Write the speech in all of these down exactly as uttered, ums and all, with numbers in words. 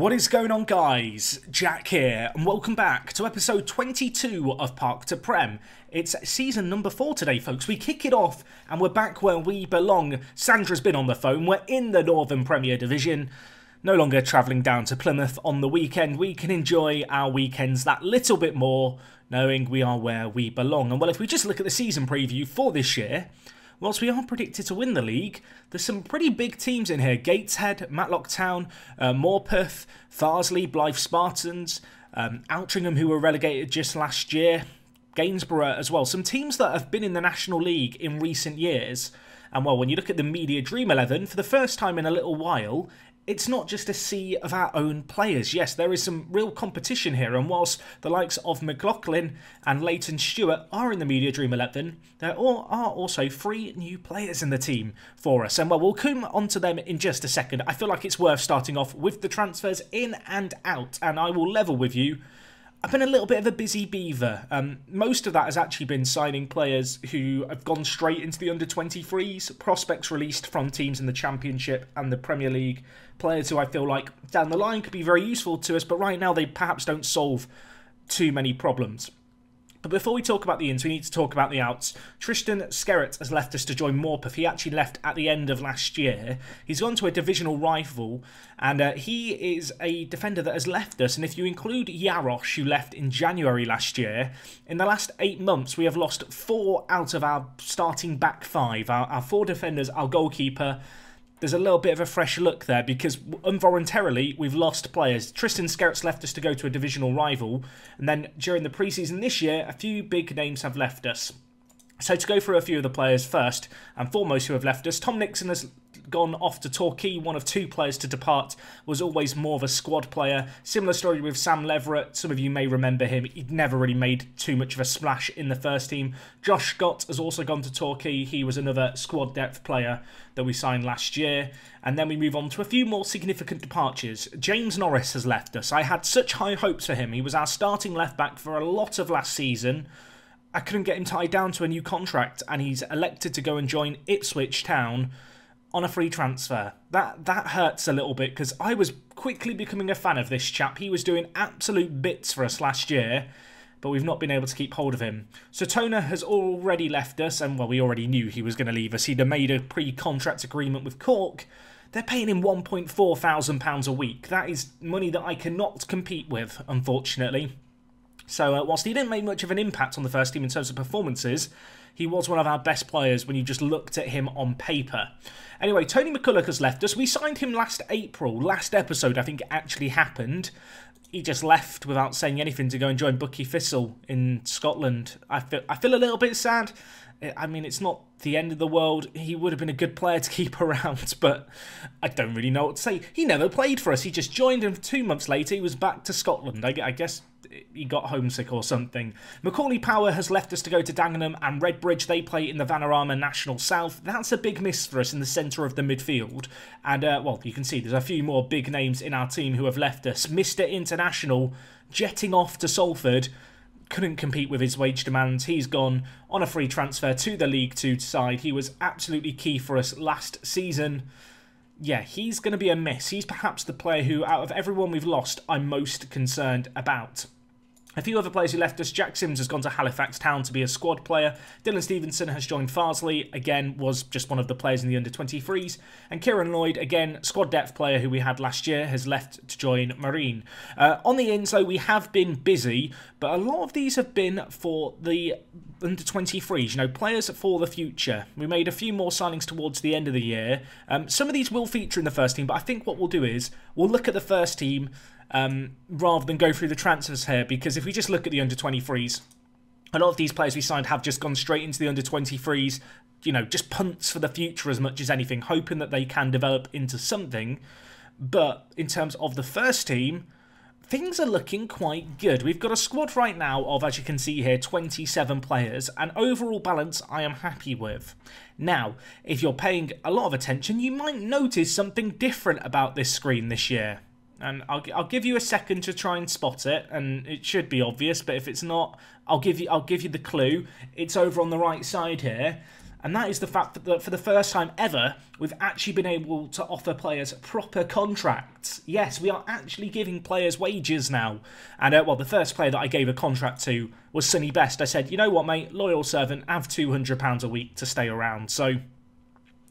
What is going on, guys? Jack here, and welcome back to episode twenty-two of Park to Prem. It's season number four today, folks. We kick it off, and we're back where we belong. Sandra's been on the phone. We're in the Northern Premier Division. No longer travelling down to Plymouth on the weekend. We can enjoy our weekends that little bit more, knowing we are where we belong. And, well, if we just look at the season preview for this year, whilst we are predicted to win the league, there's some pretty big teams in here. Gateshead, Matlock Town, uh, Morpeth, Farsley, Blythe Spartans, um, Altrincham, who were relegated just last year, Gainsborough as well. Some teams that have been in the National League in recent years. And, well, when you look at the Media Dream eleven, for the first time in a little while, it's not just a sea of our own players. Yes, there is some real competition here, and whilst the likes of McLaughlin and Leighton Stewart are in the Media Dream eleven, there are also three new players in the team for us, and well, we'll come on to them in just a second. I feel like it's worth starting off with the transfers in and out, and I will level with you. I've been a little bit of a busy beaver. Um, most of that has actually been signing players who have gone straight into the under twenty-threes, prospects released from teams in the Championship and the Premier League, players who I feel like down the line could be very useful to us, but right now they perhaps don't solve too many problems. But before we talk about the ins, we need to talk about the outs. Tristan Skerritt has left us to join Morpeth. He actually left at the end of last year. He's gone to a divisional rival, and uh, he is a defender that has left us. And if you include Yarosh, who left in January last year, in the last eight months, we have lost four out of our starting back five. Our, our four defenders, our goalkeeper. There's a little bit of a fresh look there because involuntarily we've lost players. Tristan Skerritt's left us to go to a divisional rival, and then during the preseason this year, a few big names have left us. So to go through a few of the players first and foremost who have left us, Tom Nixon has gone off to Torquay, one of two players to depart, was always more of a squad player. Similar story with Sam Leverett, some of you may remember him, he'd never really made too much of a splash in the first team. Josh Scott has also gone to Torquay, he was another squad depth player that we signed last year. And then we move on to a few more significant departures. James Norris has left us, I had such high hopes for him, he was our starting left back for a lot of last season. I couldn't get him tied down to a new contract, and he's elected to go and join Ipswich Town on a free transfer. That that hurts a little bit because I was quickly becoming a fan of this chap. He was doing absolute bits for us last year, but we've not been able to keep hold of him. Sotona has already left us, and well, we already knew he was going to leave us. He'd made a pre-contract agreement with Cork. They're paying him one point four thousand pounds a week. That is money that I cannot compete with, unfortunately. So uh, whilst he didn't make much of an impact on the first team in terms of performances, he was one of our best players when you just looked at him on paper. Anyway, Tony McCulloch has left us. We signed him last April. Last episode, I think, it actually happened. He just left without saying anything to go and join Bucky Thistle in Scotland. I feel, I feel a little bit sad. I mean, it's not the end of the world. He would have been a good player to keep around, but I don't really know what to say. He never played for us. He just joined him two months later. He was back to Scotland. I, I guess he got homesick or something. McCauley Power has left us to go to Dagenham and Redbridge. They play in the Vanarama National South. That's a big miss for us in the centre of the midfield. And, uh, well, you can see there's a few more big names in our team who have left us. Mister International jetting off to Salford. Couldn't compete with his wage demands. He's gone on a free transfer to the League Two side. He was absolutely key for us last season. Yeah, he's going to be a miss. He's perhaps the player who, out of everyone we've lost, I'm most concerned about. A few other players who left us. Jack Sims has gone to Halifax Town to be a squad player. Dylan Stevenson has joined Farsley. Again, was just one of the players in the under twenty-threes. And Kieran Lloyd, again, squad depth player who we had last year, has left to join Marine. Uh, on the ins, though, we have been busy, but a lot of these have been for the under twenty-threes, you know, players for the future. We made a few more signings towards the end of the year. Um, some of these will feature in the first team, but I think what we'll do is we'll look at the first team Um, rather than go through the transfers here, because if we just look at the under twenty-threes, a lot of these players we signed have just gone straight into the under twenty-threes, you know, just punts for the future as much as anything, hoping that they can develop into something. But in terms of the first team, things are looking quite good. We've got a squad right now of, as you can see here, twenty-seven players, and overall balance I am happy with. Now, if you're paying a lot of attention, you might notice something different about this screen this year. And I'll, I'll give you a second to try and spot it, and it should be obvious, but if it's not, I'll give you I'll give you the clue. It's over on the right side here, And that is the fact that for the first time ever, we've actually been able to offer players proper contracts. Yes, we are actually giving players wages now. And, uh, well, the first player that I gave a contract to was Sonny Best. I said, you know what, mate, loyal servant, have two hundred pounds a week to stay around. So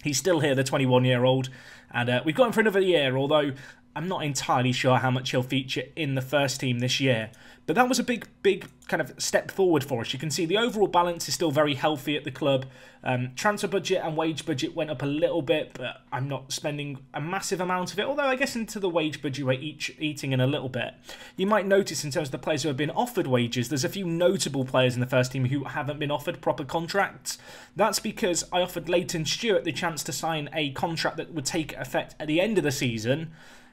he's still here, the twenty-one-year-old. And uh, we've got him for another year, although I'm not entirely sure how much he'll feature in the first team this year. But that was a big, big kind of step forward for us. You can see the overall balance is still very healthy at the club. Um, transfer budget and wage budget went up a little bit, but I'm not spending a massive amount of it. Although I guess into the wage budget we're each eating in a little bit. You might notice in terms of the players who have been offered wages, there's a few notable players in the first team who haven't been offered proper contracts. That's because I offered Leighton Stewart the chance to sign a contract that would take effect at the end of the season,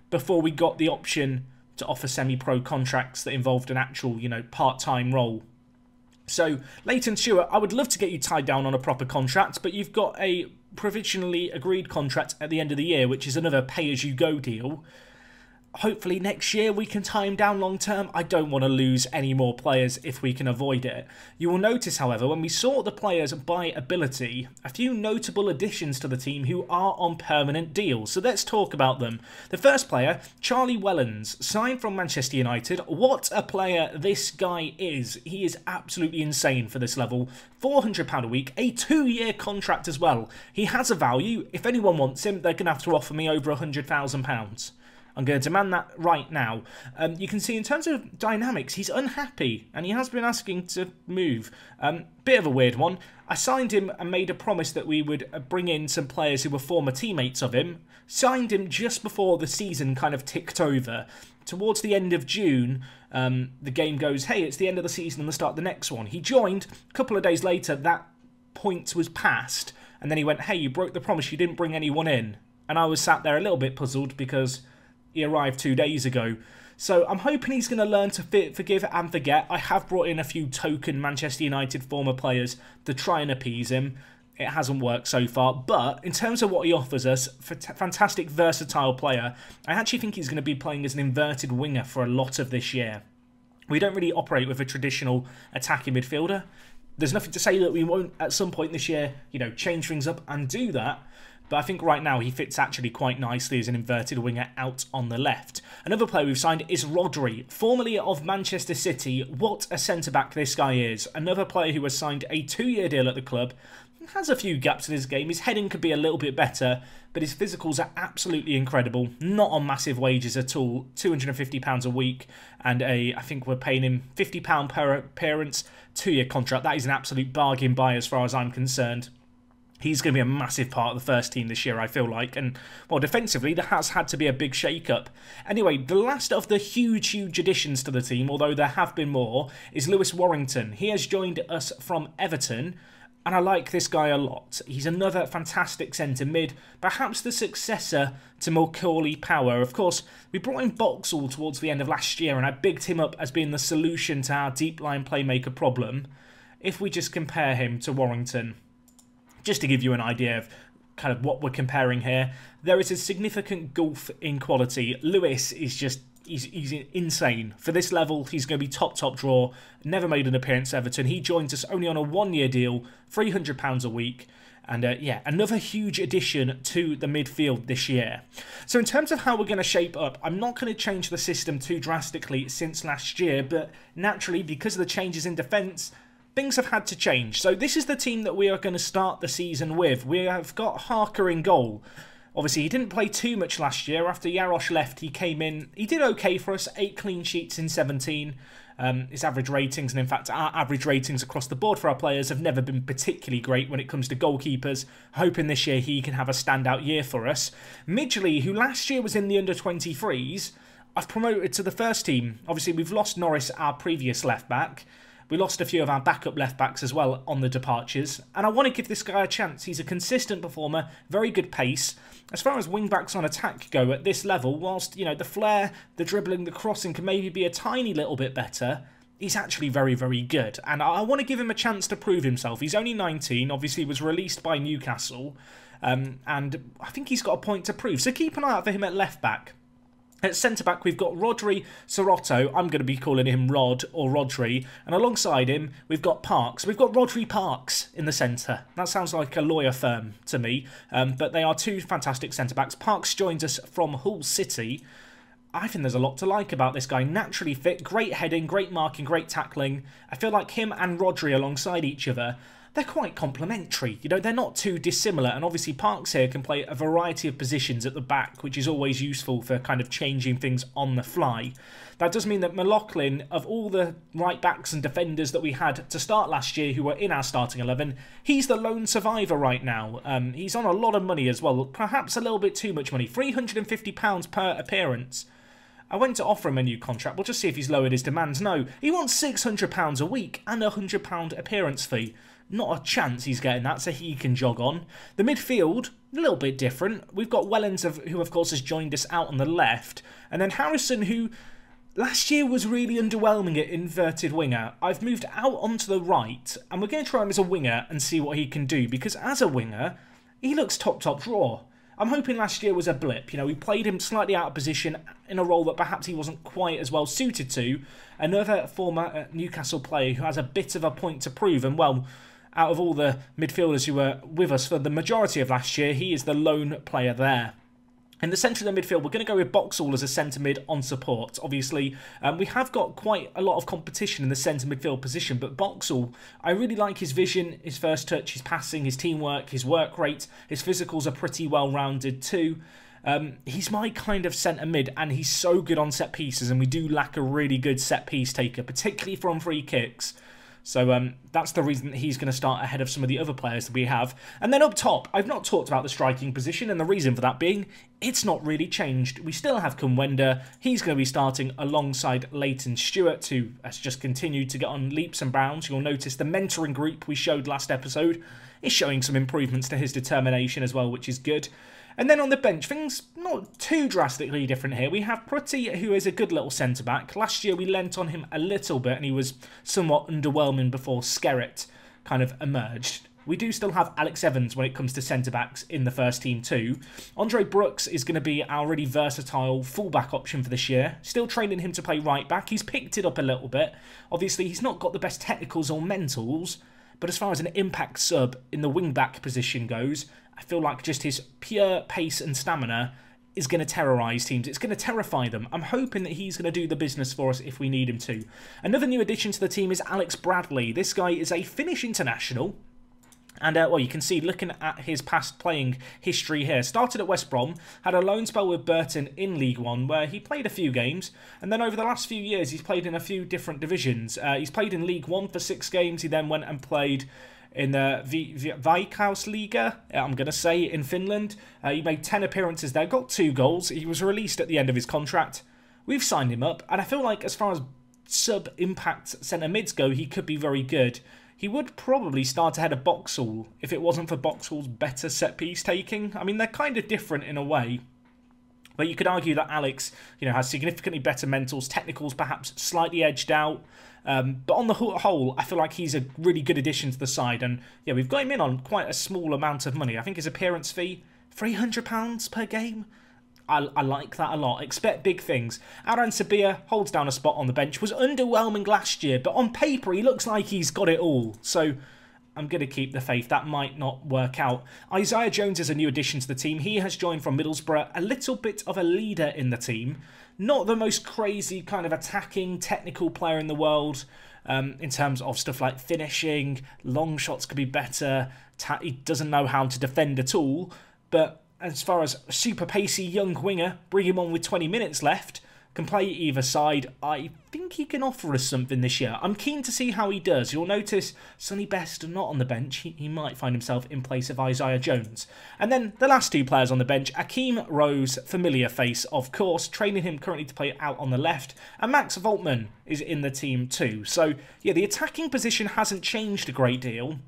before we got the option to offer semi-pro contracts that involved an actual, you know, part-time role. So, Leighton Stewart, I would love to get you tied down on a proper contract, but you've got a provisionally agreed contract at the end of the year, which is another pay-as-you-go deal. Hopefully next year we can tie him down long-term. I don't want to lose any more players if we can avoid it. You will notice, however, when we sort the players by ability, a few notable additions to the team who are on permanent deals. So let's talk about them. The first player, Charlie Wellens, signed from Manchester United. What a player this guy is. He is absolutely insane for this level. four hundred pounds a week, a two-year contract as well. He has a value. If anyone wants him, they're going to have to offer me over one hundred thousand pounds. I'm going to demand that right now. Um, you can see in terms of dynamics, he's unhappy and he has been asking to move. Um, bit of a weird one. I signed him and made a promise that we would bring in some players who were former teammates of him. Signed him just before the season kind of ticked over. Towards the end of June, um, the game goes, hey, it's the end of the season and the start of the next one. He joined. A couple of days later, that point was passed. And then he went, hey, you broke the promise. You didn't bring anyone in. And I was sat there a little bit puzzled because he arrived two days ago. So I'm hoping he's going to learn to fit, forgive and forget. I have brought in a few token Manchester United former players to try and appease him. It hasn't worked so far. But in terms of what he offers us, fantastic versatile player. I actually think he's going to be playing as an inverted winger for a lot of this year. We don't really operate with a traditional attacking midfielder. There's nothing to say that we won't at some point this year, you know, change things up and do that. But I think right now he fits actually quite nicely as an inverted winger out on the left. Another player we've signed is Rodri, formerly of Manchester City. What a centre-back this guy is. Another player who has signed a two-year deal at the club. Has a few gaps in his game. His heading could be a little bit better, but his physicals are absolutely incredible. Not on massive wages at all. two hundred and fifty pounds a week, and a I think we're paying him fifty pounds per appearance, two-year contract. That is an absolute bargain buy as far as I'm concerned. He's going to be a massive part of the first team this year, I feel like. And, well, defensively, there has had to be a big shake-up. Anyway, the last of the huge, huge additions to the team, although there have been more, is Lewis Warrington. He has joined us from Everton, and I like this guy a lot. He's another fantastic centre-mid, perhaps the successor to McCauley Power. Of course, we brought in Boxall towards the end of last year, and I bigged him up as being the solution to our deep-line playmaker problem. If we just compare him to Warrington, just to give you an idea of kind of what we're comparing here, there is a significant gulf in quality. Lewis is just, he's, he's insane. For this level, he's going to be top, top draw. Never made an appearance at Everton. He joins us only on a one-year deal, three hundred pounds a week. And, uh, yeah, another huge addition to the midfield this year. So in terms of how we're going to shape up, I'm not going to change the system too drastically since last year, but naturally, because of the changes in defence, things have had to change. So this is the team that we are going to start the season with. We have got Harker in goal. Obviously, he didn't play too much last year. After Yarosh left, he came in. He did okay for us. Eight clean sheets in seventeen. Um, his average ratings, and in fact, our average ratings across the board for our players have never been particularly great when it comes to goalkeepers. Hoping this year he can have a standout year for us. Midgley, who last year was in the under twenty-threes, I've promoted to the first team. Obviously, we've lost Norris, our previous left-back. We lost a few of our backup left-backs as well on the departures. And I want to give this guy a chance. He's a consistent performer, very good pace. As far as wing-backs on attack go at this level, whilst, you know, the flair, the dribbling, the crossing can maybe be a tiny little bit better, he's actually very, very good. And I want to give him a chance to prove himself. He's only nineteen, obviously was released by Newcastle. Um, and I think he's got a point to prove. So keep an eye out for him at left-back. At centre-back, we've got Rodri Serotto. I'm going to be calling him Rod or Rodri. And alongside him, we've got Parks. We've got Rodri Parks in the centre. That sounds like a lawyer firm to me. Um, but they are two fantastic centre-backs. Parks joins us from Hull City. I think there's a lot to like about this guy. Naturally fit, great heading, great marking, great tackling. I feel like him and Rodri alongside each other, they're quite complementary. You know, they're not too dissimilar, and obviously Parks here can play a variety of positions at the back, which is always useful for kind of changing things on the fly. That does mean that McLaughlin, of all the right-backs and defenders that we had to start last year who were in our starting eleven, he's the lone survivor right now. Um, he's on a lot of money as well, perhaps a little bit too much money, three hundred and fifty pounds per appearance. I went to offer him a new contract. We'll just see if he's lowered his demands. No, he wants six hundred pounds a week and a one hundred pound appearance fee. Not a chance he's getting that, so he can jog on. The midfield, a little bit different. We've got Wellens, who of course has joined us out on the left. And then Harrison, who last year was really underwhelming at inverted winger. I've moved out onto the right, and we're going to try him as a winger and see what he can do. Because as a winger, he looks top, top drawer. I'm hoping last year was a blip. You know, we played him slightly out of position in a role that perhaps he wasn't quite as well suited to. Another former Newcastle player who has a bit of a point to prove, and well, out of all the midfielders who were with us for the majority of last year, he is the lone player there. In the centre of the midfield, we're going to go with Boxall as a centre mid on support, obviously. Um, we have got quite a lot of competition in the centre midfield position, but Boxall, I really like his vision, his first touch, his passing, his teamwork, his work rate. His physicals are pretty well-rounded too. Um, he's my kind of centre mid, and he's so good on set pieces, and we do lack a really good set piece taker, particularly from free kicks. So um, that's the reason that he's going to start ahead of some of the other players that we have. And then up top, I've not talked about the striking position, and the reason for that being it's not really changed. We still have Kumwenda. He's going to be starting alongside Leighton Stewart, who has just continued to get on leaps and bounds. You'll notice the mentoring group we showed last episode is showing some improvements to his determination as well, which is good. And then on the bench, things not too drastically different here. We have Prutty, who is a good little centre-back. Last year, we lent on him a little bit, and he was somewhat underwhelming before Skerritt kind of emerged. We do still have Alex Evans when it comes to centre-backs in the first team too. Andre Brooks is going to be our really versatile full-back option for this year. Still training him to play right-back. He's picked it up a little bit. Obviously, he's not got the best technicals or mentals, but as far as an impact sub in the wing-back position goes, I feel like just his pure pace and stamina is going to terrorise teams. It's going to terrify them. I'm hoping that he's going to do the business for us if we need him to. Another new addition to the team is Alex Bradley. This guy is a Finnish international. And, uh, well, you can see, looking at his past playing history here, started at West Brom, had a loan spell with Burton in League One, where he played a few games, and then over the last few years, he's played in a few different divisions. Uh, he's played in League One for six games. He then went and played in the Veikkausliiga, I'm going to say, in Finland. Uh, he made ten appearances there, got two goals. He was released at the end of his contract. We've signed him up, and I feel like as far as sub-impact centre-mids go, he could be very good. He would probably start ahead of Boxall if it wasn't for Boxall's better set-piece taking. I mean, they're kind of different in a way. But you could argue that Alex, you know, has significantly better mentals, technicals perhaps slightly edged out. Um, but on the whole, I feel like he's a really good addition to the side. And yeah, we've got him in on quite a small amount of money. I think his appearance fee, three hundred pounds per game. I, I like that a lot. Expect big things. Aaron Sabir holds down a spot on the bench. Was underwhelming last year, but on paper he looks like he's got it all. So I'm going to keep the faith. That might not work out. Isaiah Jones is a new addition to the team. He has joined from Middlesbrough, a little bit of a leader in the team. Not the most crazy kind of attacking, technical player in the world um, in terms of stuff like finishing, long shots could be better. Ta he doesn't know how to defend at all. But as far as a super pacey young winger, bring him on with twenty minutes left, can play either side. I think he can offer us something this year. I'm keen to see how he does. You'll notice Sonny Best not on the bench. He, he might find himself in place of Isaiah Jones. And then the last two players on the bench, Akeem Rose, familiar face, of course, training him currently to play out on the left. And Max Voltman is in the team too. So, yeah, the attacking position hasn't changed a great deal.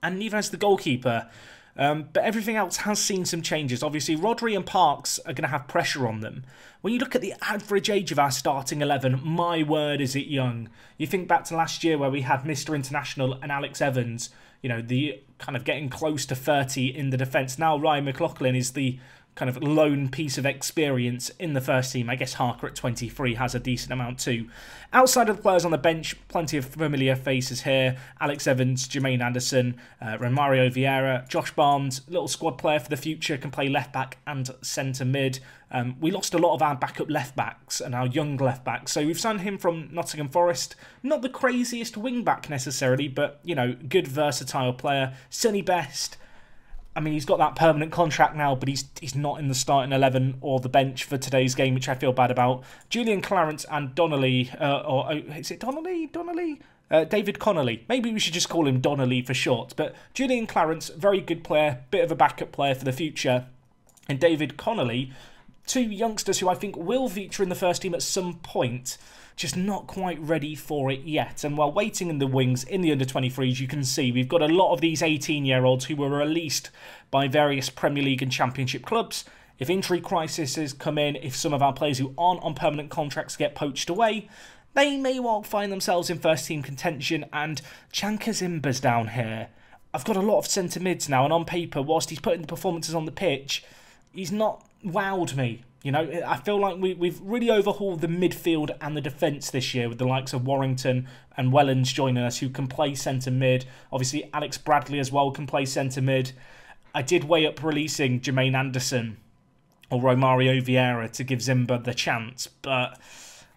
And neither has the goalkeeper. Um, but everything else has seen some changes. Obviously, Rodri and Parks are going to have pressure on them. When you look at the average age of our starting eleven, my word, is it young. You think back to last year where we had Mister International and Alex Evans, you know, the kind of getting close to thirty in the defence. Now Ryan McLaughlin is the kind of lone piece of experience in the first team. I guess Harker at twenty-three has a decent amount too. Outside of the players on the bench, plenty of familiar faces here. Alex Evans, Jermaine Anderson, uh, Romario Vieira, Josh Barnes, little squad player for the future, can play left-back and centre-mid. Um, we lost a lot of our backup left-backs and our young left-backs, so we've signed him from Nottingham Forest. Not the craziest wing-back necessarily, but, you know, good versatile player. Sonny Best, I mean, he's got that permanent contract now, but he's he's not in the starting eleven or the bench for today's game, which I feel bad about. Julian Clarence and Donnelly, uh, or oh, is it Donnelly? Donnelly? Uh, David Connolly. Maybe we should just call him Donnelly for short. But Julian Clarence, very good player, bit of a backup player for the future. And David Connolly, two youngsters who I think will feature in the first team at some point, just not quite ready for it yet. And while waiting in the wings in the under twenty-threes, you can see we've got a lot of these eighteen-year-olds who were released by various Premier League and Championship clubs. If injury crises come in, if some of our players who aren't on permanent contracts get poached away, they may well find themselves in first-team contention. And Chanka Zimba's down here. I've got a lot of centre-mids now, and on paper, whilst he's putting the performances on the pitch, he's not wowed me. You know, I feel like we, we've really overhauled the midfield and the defence this year with the likes of Warrington and Wellens joining us, who can play centre-mid. Obviously, Alex Bradley as well can play centre-mid. I did weigh up releasing Jermaine Anderson or Romario Vieira to give Zimba the chance, but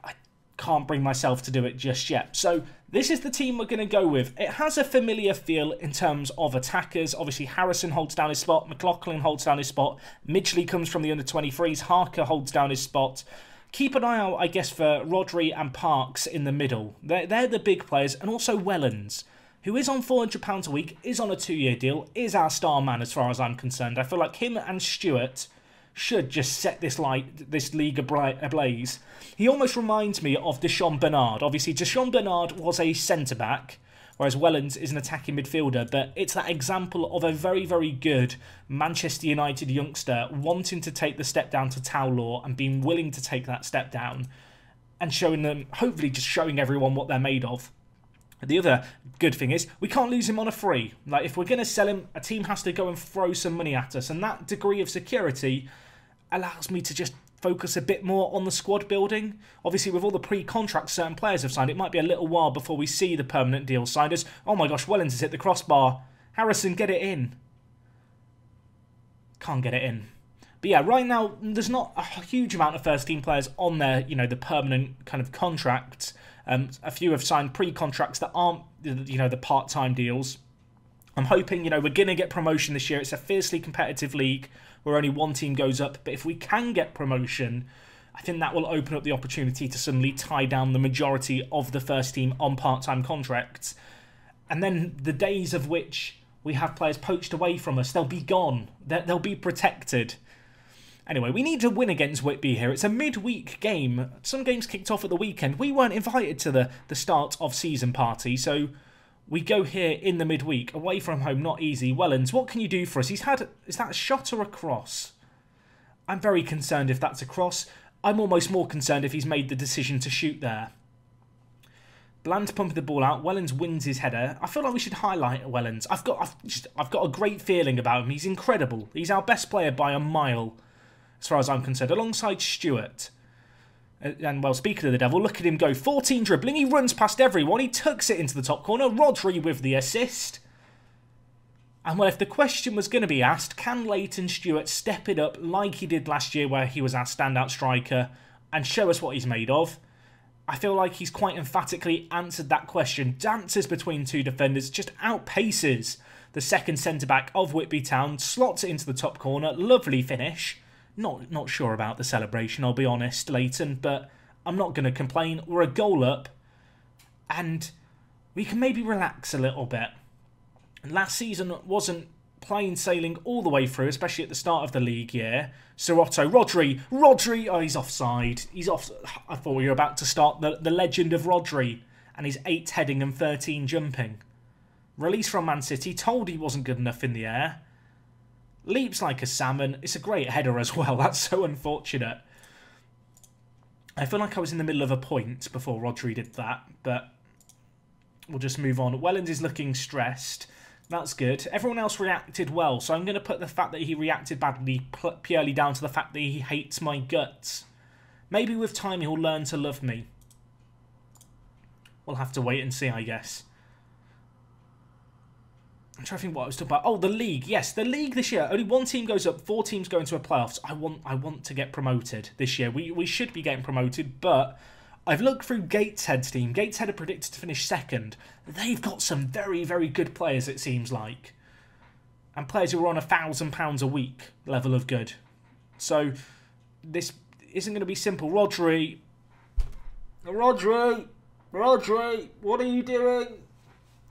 I can't bring myself to do it just yet. So this is the team we're going to go with. It has a familiar feel in terms of attackers. Obviously, Harrison holds down his spot. McLaughlin holds down his spot. Midgley comes from the under twenty-threes. Harker holds down his spot. Keep an eye out, I guess, for Rodri and Parks in the middle. They're, they're the big players. And also Wellens, who is on four hundred pounds a week, is on a two-year deal, is our star man as far as I'm concerned. I feel like him and Stewart should just set this light, this league ablaze. He almost reminds me of Deshaun Bernard. Obviously, Deshaun Bernard was a centre-back, whereas Wellens is an attacking midfielder. But it's that example of a very, very good Manchester United youngster wanting to take the step down to Tauler and being willing to take that step down and showing them, hopefully just showing everyone what they're made of. The other good thing is we can't lose him on a free. Like, if we're going to sell him, a team has to go and throw some money at us. And that degree of security allows me to just focus a bit more on the squad building. Obviously, with all the pre-contracts certain players have signed, it might be a little while before we see the permanent deal signed us. Oh my gosh, Wellens has hit the crossbar. Harrison, get it in. Can't get it in. But yeah, right now, there's not a huge amount of first-team players on their, you know, the permanent kind of contract. Um, a few have signed pre-contracts that aren't, you know, the part-time deals. I'm hoping, you know, we're going to get promotion this year. It's a fiercely competitive league where only one team goes up. But if we can get promotion, I think that will open up the opportunity to suddenly tie down the majority of the first team on part-time contracts. And then the days of which we have players poached away from us, they'll be gone. They'll be protected. Anyway, we need to win against Whitby here. It's a midweek game. Some games kicked off at the weekend. We weren't invited to the, the start of season party, so we go here in the midweek, away from home, not easy. Wellens, what can you do for us? He's had, is that a shot or a cross? I'm very concerned if that's a cross. I'm almost more concerned if he's made the decision to shoot there. Bland pumping the ball out. Wellens wins his header. I feel like we should highlight Wellens. I've got, I've, just, I've got a great feeling about him. He's incredible. He's our best player by a mile, as far as I'm concerned, alongside Stewart. And, well, speaking of the devil, look at him go. fourteen dribbling. He runs past everyone. He tucks it into the top corner. Rodri with the assist. And, well, if the question was going to be asked, can Leighton Stewart step it up like he did last year where he was our standout striker and show us what he's made of? I feel like he's quite emphatically answered that question. Dances between two defenders, just outpaces the second centre-back of Whitby Town, slots it into the top corner. Lovely finish. Not not sure about the celebration, I'll be honest, Leighton, but I'm not going to complain. We're a goal up, and we can maybe relax a little bit. And last season wasn't plain sailing all the way through, especially at the start of the league year. Serato, Rodri, Rodri, oh, he's offside. He's off. I thought we were about to start the, the legend of Rodri and his eight heading and thirteen jumping. Released from Man City, told he wasn't good enough in the air. Leaps like a salmon. It's a great header as well. That's so unfortunate. I feel like I was in the middle of a point before Rodri did that, but we'll just move on. Wellens is looking stressed. That's good. Everyone else reacted well, so I'm going to put the fact that he reacted badly purely down to the fact that he hates my guts. Maybe with time he'll learn to love me. We'll have to wait and see, I guess. I'm trying to think what I was talking about. Oh, the league. Yes, the league this year. Only one team goes up. Four teams go into a playoffs. I want I want to get promoted this year. We, we should be getting promoted, but I've looked through Gateshead's team. Gateshead are predicted to finish second. They've got some very, very good players, it seems like. And players who are on a one thousand pounds a week level of good. So this isn't going to be simple. Rodri. Rodri. Rodri. What are you doing?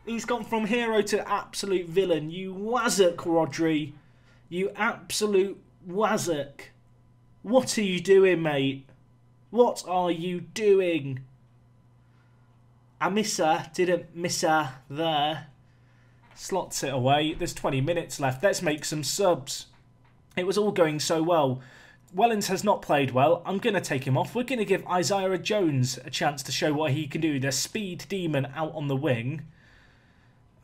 He's gone from hero to absolute villain. You wazzock, Rodri. You absolute wazzock. What are you doing, mate? What are you doing? I miss her. Didn't miss her there. Slots it away. There's twenty minutes left. Let's make some subs. It was all going so well. Wellens has not played well. I'm going to take him off. We're going to give Isaiah Jones a chance to show what he can do. The speed demon out on the wing.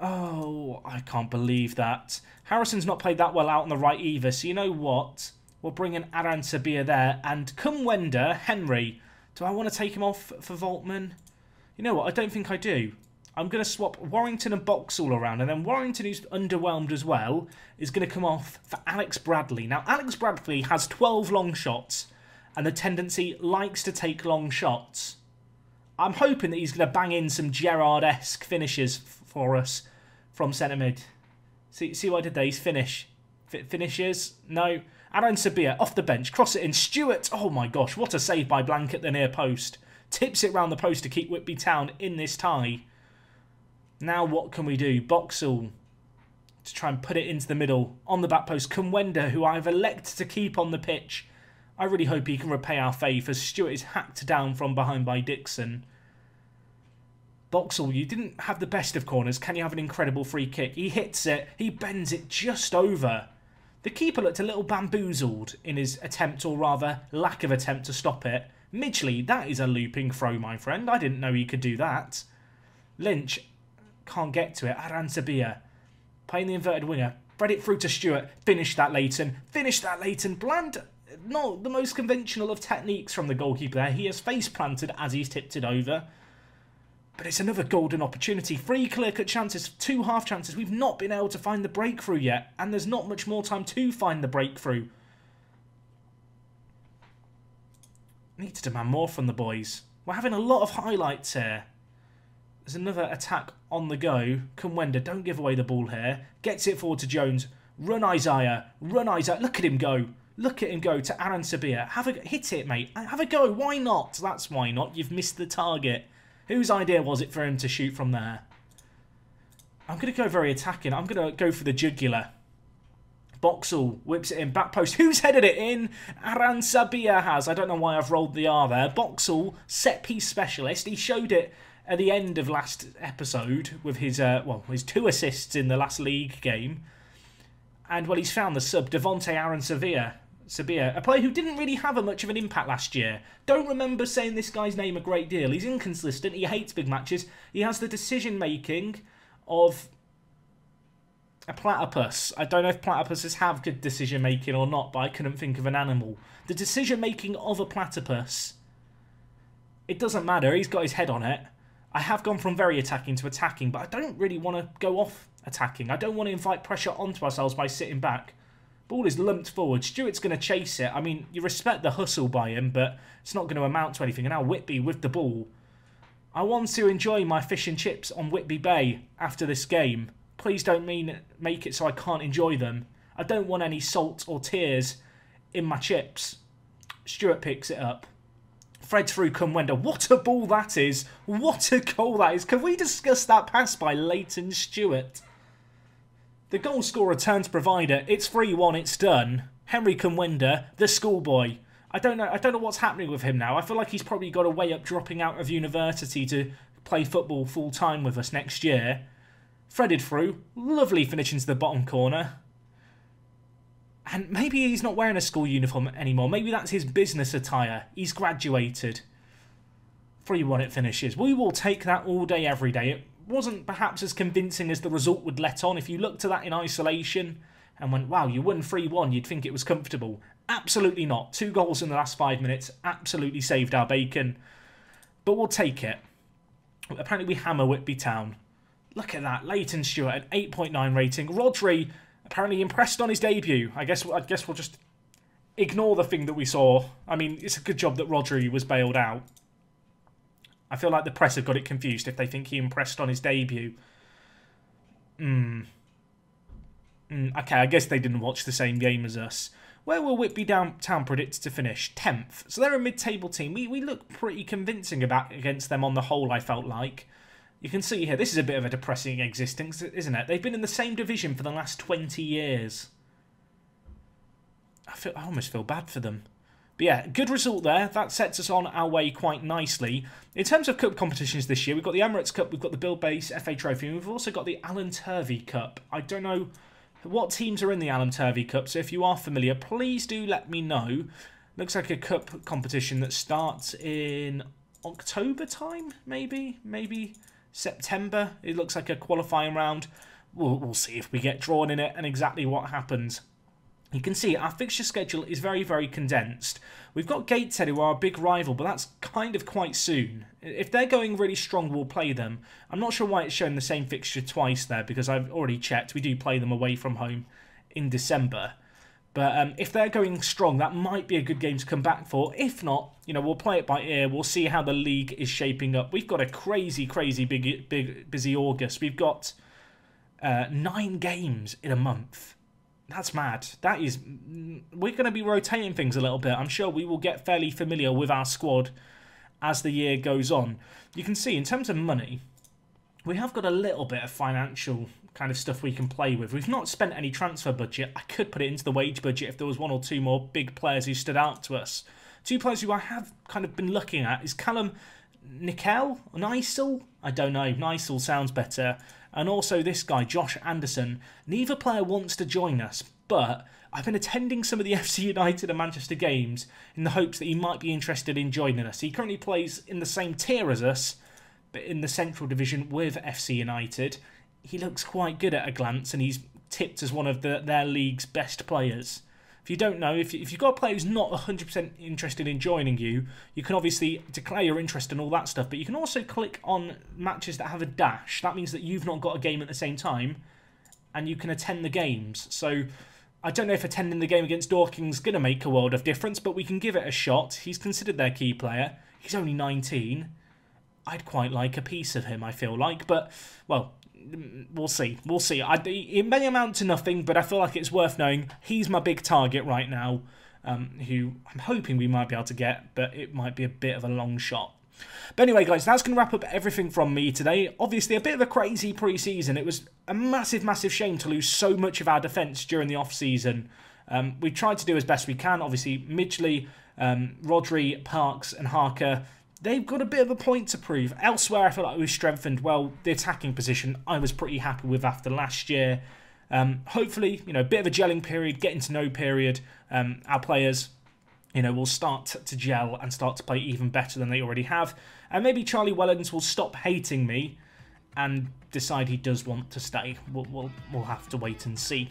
Oh, I can't believe that. Harrison's not played that well out on the right either, so you know what? We'll bring in Aaron Sabir there, and Kumwenda, Henry. Do I want to take him off for Voltman? You know what? I don't think I do. I'm going to swap Warrington and Boxall around, and then Warrington, who's underwhelmed as well, is going to come off for Alex Bradley. Now, Alex Bradley has twelve long shots, and the tendency likes to take long shots. I'm hoping that he's going to bang in some Gerrard-esque finishes for us from centre mid. See, see what I did there? He's finish. F finishes? No. Aaron Sabir off the bench. Cross it in. Stewart. Oh my gosh. What a save by Blank at the near post. Tips it round the post to keep Whitby Town in this tie. Now what can we do? Boxall to try and put it into the middle. On the back post. Kumwenda, who I've elected to keep on the pitch. I really hope he can repay our favour as Stewart is hacked down from behind by Dixon. Boxall, you didn't have the best of corners. Can you have an incredible free kick? He hits it. He bends it just over. The keeper looked a little bamboozled in his attempt, or rather lack of attempt, to stop it. Midgley, that is a looping throw, my friend. I didn't know he could do that. Lynch can't get to it. Aaron Sabir playing the inverted winger. Thread it through to Stewart. Finish that, Leighton. Finish that, Leighton. Bland, not the most conventional of techniques from the goalkeeper there. He has face planted as he's tipped it over. But it's another golden opportunity. Three clear-cut chances, two half chances. We've not been able to find the breakthrough yet. And there's not much more time to find the breakthrough. Need to demand more from the boys. We're having a lot of highlights here. There's another attack on the go. Kumwenda, don't give away the ball here. Gets it forward to Jones. Run Isaiah. Run Isaiah. Look at him go. Look at him go to Aaron Sabir. Have a hit it, mate. Have a go. Why not? That's why not. You've missed the target. Whose idea was it for him to shoot from there? I'm going to go very attacking. I'm going to go for the jugular. Boxall whips it in. Back post. Who's headed it in? Aaron Sabir has. I don't know why I've rolled the R there. Boxall, set-piece specialist. He showed it at the end of last episode with his, uh, well, his two assists in the last league game. And, well, he's found the sub. Devontae Aaron Sabir. Sabir, a player who didn't really have a much of an impact last year. Don't remember saying this guy's name a great deal. He's inconsistent. He hates big matches. He has the decision-making of a platypus. I don't know if platypuses have good decision-making or not, but I couldn't think of an animal. The decision-making of a platypus. It doesn't matter. He's got his head on it. I have gone from very attacking to attacking, but I don't really want to go off attacking. I don't want to invite pressure onto ourselves by sitting back. Ball is lumped forward. Stewart's going to chase it. I mean, you respect the hustle by him, but it's not going to amount to anything. And now Whitby with the ball. I want to enjoy my fish and chips on Whitby Bay after this game. Please don't mean make it so I can't enjoy them. I don't want any salt or tears in my chips. Stewart picks it up. Fred through Kumwenda. What a ball that is. What a goal that is. Can we discuss that pass by Leighton Stewart? The goal scorer turns provider. It's three one. It's done. Henry Kumwenda, the schoolboy. I don't know. I don't know what's happening with him now. I feel like he's probably got a way up dropping out of university to play football full time with us next year. Threaded through, lovely finish into the bottom corner. And maybe he's not wearing a school uniform anymore. Maybe that's his business attire. He's graduated. three one. It finishes. We will take that all day, every day. It wasn't perhaps as convincing as the result would let on. If you looked at that in isolation and went, wow, you won three one, you'd think it was comfortable. Absolutely not. Two goals in the last five minutes. Absolutely saved our bacon. But we'll take it. Apparently we hammer Whitby Town. Look at that. Leighton Stewart, an eight point nine rating. Rodri, apparently impressed on his debut. I guess, I guess we'll just ignore the thing that we saw. I mean, it's a good job that Rodri was bailed out. I feel like the press have got it confused if they think he impressed on his debut. Hmm. Mm, okay, I guess they didn't watch the same game as us. Where will Whitby Town predicted to finish? tenth. So they're a mid-table team. We, we look pretty convincing about against them on the whole, I felt like. You can see here, this is a bit of a depressing existence, isn't it? They've been in the same division for the last twenty years. I feel I almost feel bad for them. But yeah, good result there. That sets us on our way quite nicely. In terms of cup competitions this year, we've got the Emirates Cup, we've got the Bill Bass F A Trophy, and we've also got the Alan Turvey Cup. I don't know what teams are in the Alan Turvey Cup, so if you are familiar, please do let me know. Looks like a cup competition that starts in October time, maybe? Maybe September? It looks like a qualifying round. We'll, we'll see if we get drawn in it and exactly what happens. You can see our fixture schedule is very, very condensed. We've got Gateshead, who are our big rival, but that's kind of quite soon. If they're going really strong, we'll play them. I'm not sure why it's shown the same fixture twice there, because I've already checked. We do play them away from home in December. But um, if they're going strong, that might be a good game to come back for. If not, you know, we'll play it by ear. We'll see how the league is shaping up. We've got a crazy, crazy big, big busy August. We've got uh, nine games in a month. That's mad. That is... We're going to be rotating things a little bit. I'm sure we will get fairly familiar with our squad as the year goes on. You can see, in terms of money, we have got a little bit of financial kind of stuff we can play with. We've not spent any transfer budget. I could put it into the wage budget if there was one or two more big players who stood out to us. Two players who I have kind of been looking at is Callum Nickel? Nicel? I don't know. Nicel sounds better. And also this guy, Josh Anderson. Neither player wants to join us, but I've been attending some of the F C United and Manchester games in the hopes that he might be interested in joining us. He currently plays in the same tier as us, but in the Central Division with F C United. He looks quite good at a glance, and he's tipped as one of the, their league's best players. If you don't know, if, if you've got a player who's not one hundred percent interested in joining you, you can obviously declare your interest and all that stuff, but you can also click on matches that have a dash. That means that you've not got a game at the same time, and you can attend the games. So I don't know if attending the game against Dorking's going to make a world of difference, but we can give it a shot. He's considered their key player. He's only nineteen. I'd quite like a piece of him, I feel like, but, well... We'll see. We'll see. I, it may amount to nothing, but I feel like it's worth knowing. He's my big target right now, um, who I'm hoping we might be able to get, but it might be a bit of a long shot. But anyway, guys, that's going to wrap up everything from me today. Obviously, a bit of a crazy pre-season. It was a massive, massive shame to lose so much of our defence during the off-season. Um, we tried to do as best we can. Obviously, Midgley, um, Rodri, Parks and Harker... They've got a bit of a point to prove. Elsewhere, I feel like we've strengthened, well, the attacking position I was pretty happy with after last year. Um, hopefully, you know, a bit of a gelling period, getting to know period. Um, our players, you know, will start to gel and start to play even better than they already have. And maybe Charlie Wellens will stop hating me and decide he does want to stay. We'll, we'll, we'll have to wait and see.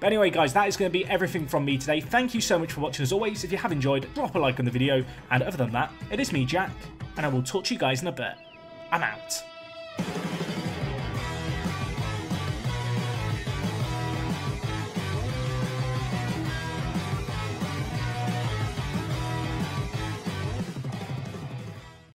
But anyway, guys, that is going to be everything from me today. Thank you so much for watching as always. If you have enjoyed, drop a like on the video. And other than that, it is me, Jack, and I will talk to you guys in a bit. I'm out.